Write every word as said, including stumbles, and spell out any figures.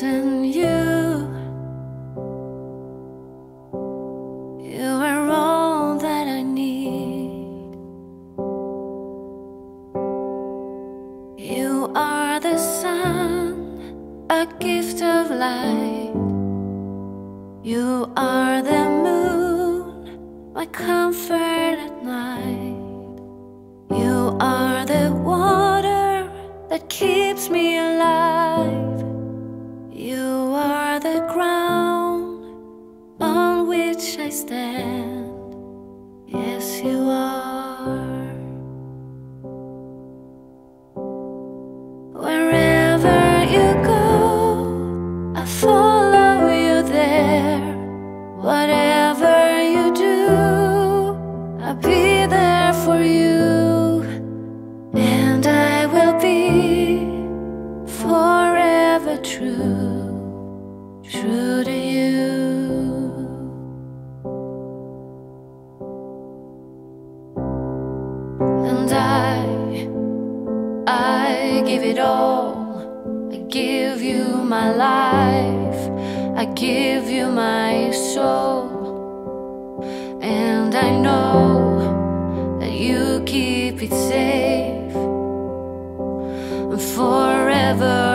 missing you. You are all that I need. You are the sun, a gift of light. You are the moon, my comfort at night. You are the water that keeps me alive. You are the ground on which I stand. Yes, you are. Wherever you go, I follow you there. Whatever you do, I'll be there for you. And I will be forever true. True to you. And I, I give it all. I give you my life, I give you my soul. And I know that you keep it safe forever.